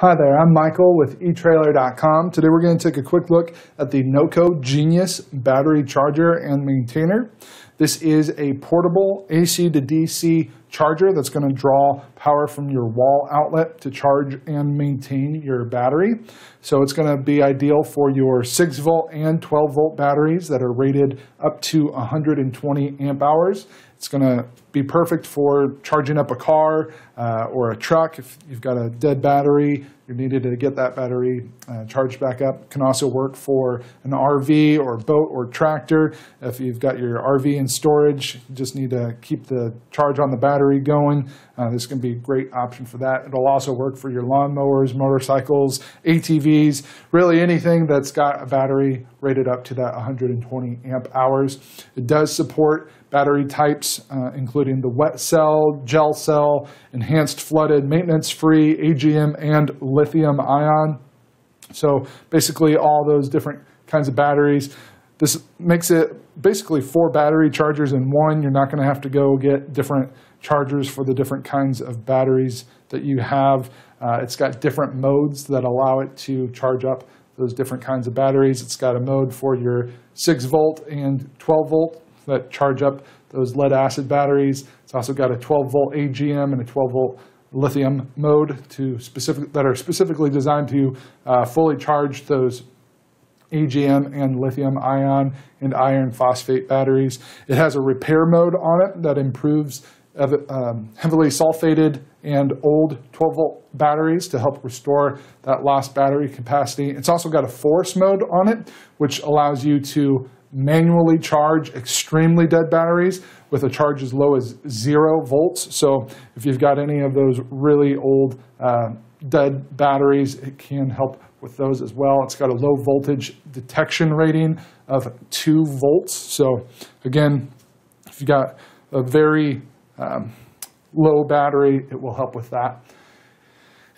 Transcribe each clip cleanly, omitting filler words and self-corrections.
Hi there, I'm Michael with eTrailer.com. Today we're going to take a quick look at the NOCO Genius Battery Charger and Maintainer. This is a portable AC to DC charger that's going to draw power from your wall outlet to charge and maintain your battery. So it's going to be ideal for your 6-volt and 12-volt batteries that are rated up to 120 amp hours. It's going to be perfect for charging up a car or a truck. If you've got a dead battery, you're needed to get that battery charged back up. It can also work for an RV or boat or tractor. If you've got your RV in storage, you just need to keep the charge on the battery going. This can be a great option for that. It'll also work for your lawnmowers, motorcycles, ATVs, really anything that's got a battery rated up to that 120 amp hours. It does support battery types, including the wet cell, gel cell, enhanced flooded, maintenance-free, AGM, and lithium ion. So basically all those different kinds of batteries. This makes it basically 4 battery chargers in one. You're not going to have to go get different chargers for the different kinds of batteries that you have. It's got different modes that allow it to charge up those different kinds of batteries. It's got a mode for your 6-volt and 12-volt that charge up those lead-acid batteries. It's also got a 12-volt AGM and a 12-volt lithium mode that are specifically designed to fully charge those AGM and lithium ion and iron phosphate batteries. It has a repair mode on it that improves heavily sulfated and old 12-volt batteries to help restore that lost battery capacity. It's also got a force mode on it, which allows you to manually charge extremely dead batteries with a charge as low as 0 volts. So if you've got any of those really old dead batteries, it can help with those as well. It's got a low voltage detection rating of 2 volts. So again, if you've got a very low battery, it will help with that.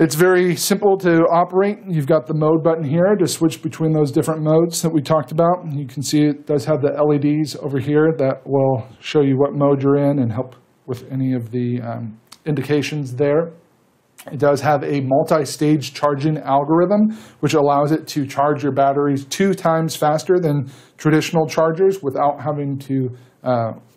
It's very simple to operate. You've got the mode button here to switch between those different modes that we talked about. You can see it does have the LEDs over here that will show you what mode you're in and help with any of the indications there. It does have a multi-stage charging algorithm, which allows it to charge your batteries 2 times faster than traditional chargers without having to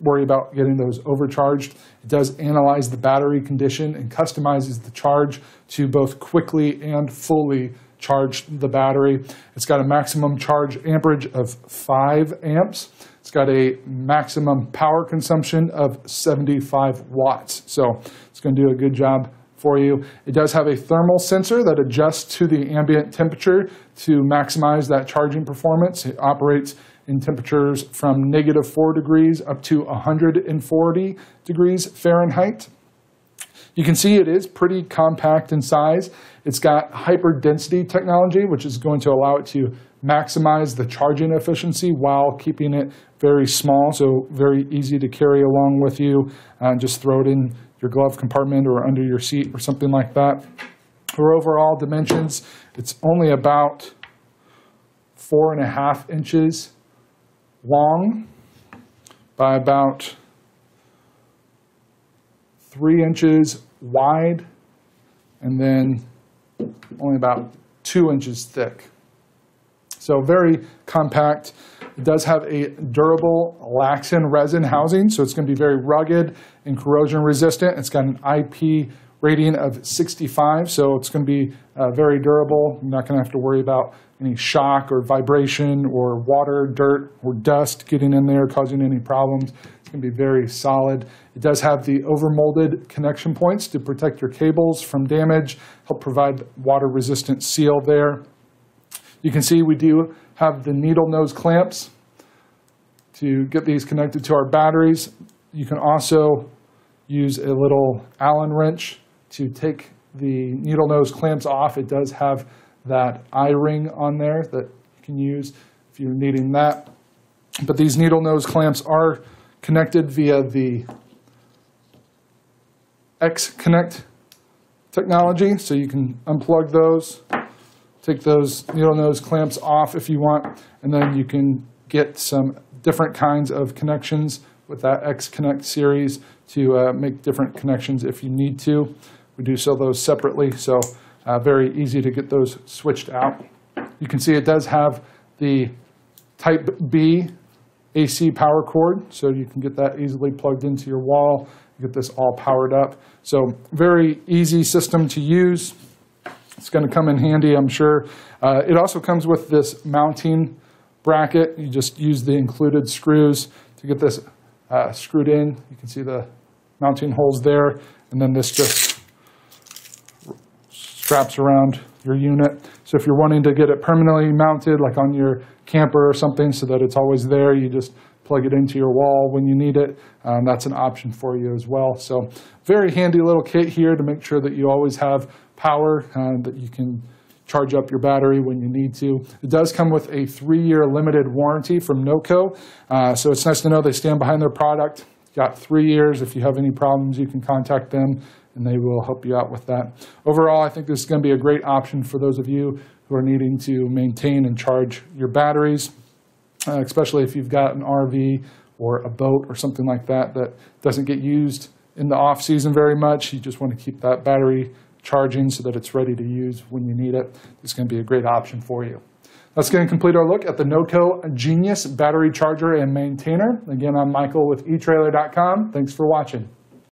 worry about getting those overcharged. It does analyze the battery condition and customizes the charge to both quickly and fully charge the battery. It's got a maximum charge amperage of 5 amps. It's got a maximum power consumption of 75 watts. So it's going to do a good job for you. It does have a thermal sensor that adjusts to the ambient temperature to maximize that charging performance. It operates in temperatures from -4 degrees up to 140 degrees Fahrenheit. You can see it is pretty compact in size. It's got hyper-density technology, which is going to allow it to maximize the charging efficiency while keeping it very small, so very easy to carry along with you. Just throw it in your glove compartment or under your seat or something like that. For overall dimensions, it's only about 4.5 inches long by about 3 inches wide, and then only about 2 inches thick. So very compact. It does have a durable Lexan resin housing, so it's going to be very rugged and corrosion resistant. It's got an IP rating of 65, so it's going to be very durable. You're not going to have to worry about any shock or vibration or water, dirt, or dust getting in there, causing any problems. It's going to be very solid. It does have the overmolded connection points to protect your cables from damage, help provide water-resistant seal there. You can see we do have the needle nose clamps to get these connected to our batteries. You can also use a little Allen wrench to take the needle nose clamps off. It does have that eye-ring on there that you can use if you're needing that. But these needle nose clamps are connected via the X-Connect technology, so you can unplug those, take those needle nose clamps off if you want, and then you can get some different kinds of connections with that X-Connect series to make different connections if you need to. We do sell those separately, so Very easy to get those switched out. You can see it does have the Type B AC power cord, so you can get that easily plugged into your wall, get this all powered up. So very easy system to use. It's going to come in handy, I'm sure. It also comes with this mounting bracket. You just use the included screws to get this screwed in. You can see the mounting holes there, and then this just straps around your unit. So if you're wanting to get it permanently mounted, like on your camper or something, so that it's always there, you just plug it into your wall when you need it. That's an option for you as well. So very handy little kit here to make sure that you always have power, that you can charge up your battery when you need to. It does come with a 3-year limited warranty from NOCO. So it's nice to know they stand behind their product. You've got 3 years. If you have any problems, you can contact them and they will help you out with that. Overall, I think this is going to be a great option for those of you who are needing to maintain and charge your batteries. Especially if you've got an RV or a boat or something like that that doesn't get used in the off season very much. You just want to keep that battery charging so that it's ready to use when you need it. It's going to be a great option for you. That's going to complete our look at the NOCO Genius Battery Charger and Maintainer. Again, I'm Michael with eTrailer.com. Thanks for watching.